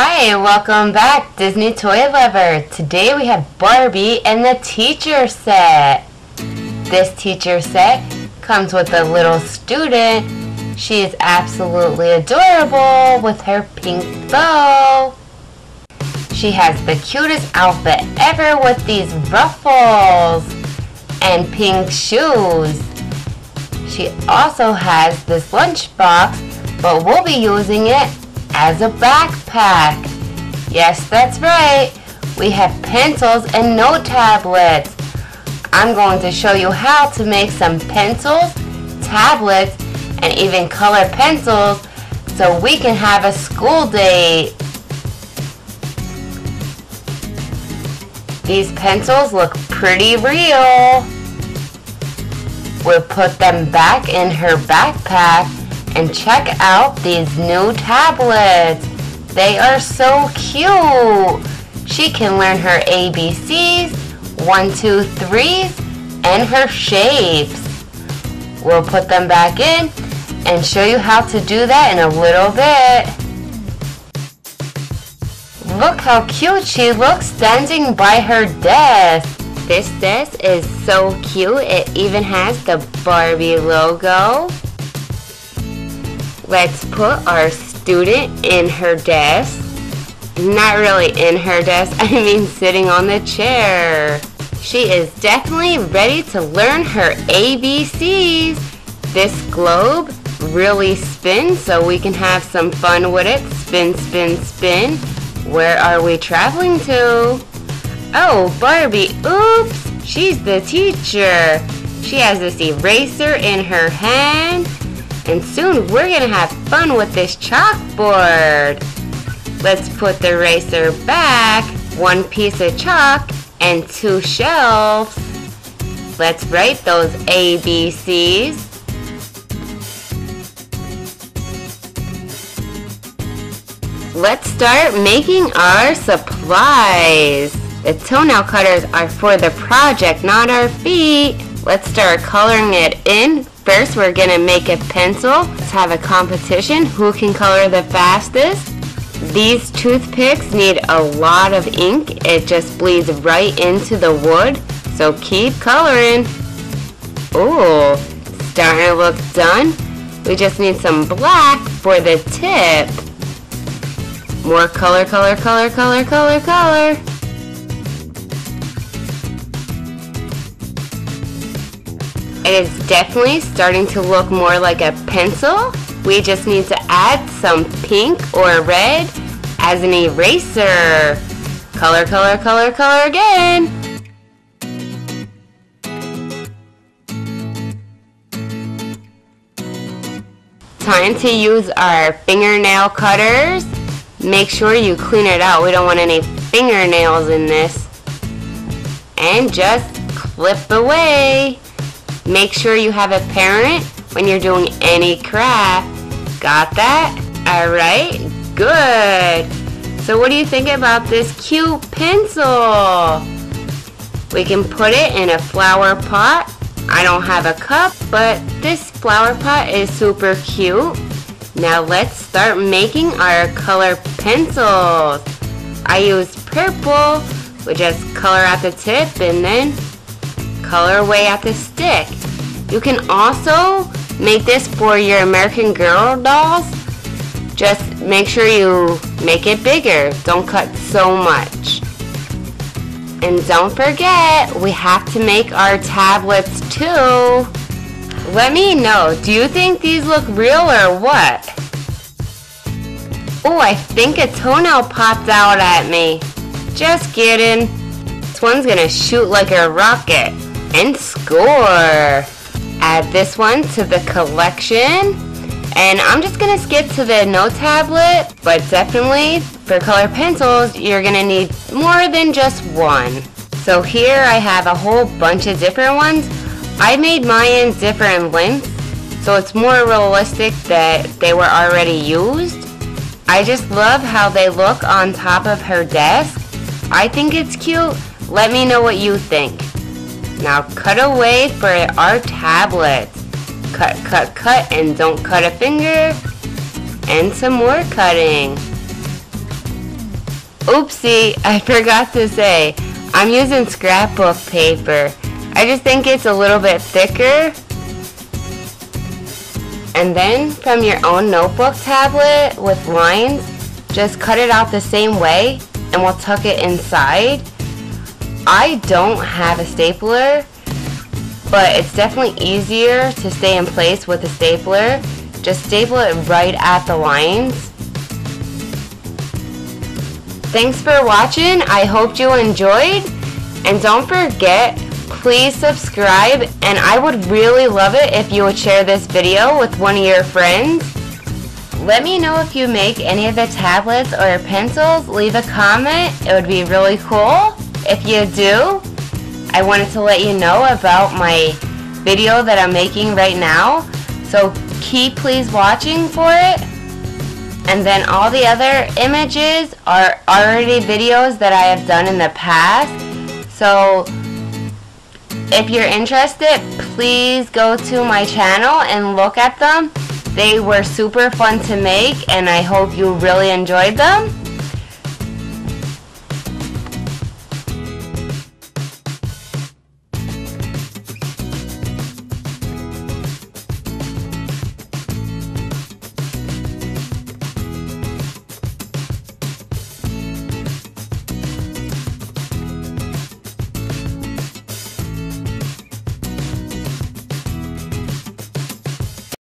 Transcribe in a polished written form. Hi, welcome back, Disney Toy Lover. Today we have Barbie and the teacher set. This teacher set comes with a little student. She is absolutely adorable with her pink bow. She has the cutest outfit ever with these ruffles and pink shoes. She also has this lunchbox, but we'll be using it as a backpack. Yes, that's right. We have pencils and note tablets. I'm going to show you how to make some pencils, tablets, and even color pencils so we can have a school date. These pencils look pretty real. We'll put them back in her backpack and check out these new tablets. They are so cute. She can learn her ABCs, 1, 2, 3s, and her shapes. We'll put them back in and show you how to do that in a little bit. Look how cute she looks standing by her desk. This desk is so cute. It even has the Barbie logo. Let's put our student in her desk. Not really in her desk, I mean sitting on the chair. She is definitely ready to learn her ABCs. This globe really spins so we can have some fun with it. Spin, spin, spin. Where are we traveling to? Oh, Barbie, oops, she's the teacher. She has this eraser in her hand. And soon we're gonna have fun with this chalkboard. Let's put the eraser back, one piece of chalk, and two shelves. Let's write those ABCs. Let's start making our supplies. The toenail cutters are for the project, not our feet. Let's start coloring it in. First, we're gonna make a pencil. Let's have a competition. Who can color the fastest? These toothpicks need a lot of ink. It just bleeds right into the wood. So keep coloring. Ooh, starting to look done. We just need some black for the tip. More color, color, color, color, color, color. It is definitely starting to look more like a pencil. We just need to add some pink or red as an eraser. Color, color, color, color again. Time to use our fingernail cutters. Make sure you clean it out. We don't want any fingernails in this. And just clip away. Make sure you have a parent when you're doing any craft. Got that? Alright, good. So what do you think about this cute pencil? We can put it in a flower pot. I don't have a cup, but this flower pot is super cute. Now let's start making our color pencils. I used purple. We just color out the tip and then color away at the stick. You can also make this for your American Girl dolls. Just make sure you make it bigger. Don't cut so much. And don't forget, we have to make our tablets too. Let me know, do you think these look real or what? Oh, I think a toenail popped out at me. Just kidding. This one's gonna shoot like a rocket. And score! Add this one to the collection. And I'm just gonna skip to the note tablet, but definitely for color pencils you're gonna need more than just one. So here I have a whole bunch of different ones. I made mine in different lengths, so it's more realistic that they were already used. I just love how they look on top of her desk. I think it's cute. Let me know what you think. Now cut away for our tablets. Cut, cut, cut, and don't cut a finger. And some more cutting. Oopsie, I forgot to say, I'm using scrapbook paper. I just think it's a little bit thicker. And then from your own notebook tablet with lines, just cut it out the same way and we'll tuck it inside. I don't have a stapler, but it's definitely easier to stay in place with a stapler. Just staple it right at the lines. Thanks for watching. I hope you enjoyed. And don't forget, please subscribe. And I would really love it if you would share this video with one of your friends. Let me know if you make any of the tablets or pencils. Leave a comment. It would be really cool if you do. I wanted to let you know about my video that I'm making right now, so please keep watching for it. And then all the other images are already videos that I have done in the past, so if you're interested, please go to my channel and look at them. They were super fun to make and I hope you really enjoyed them.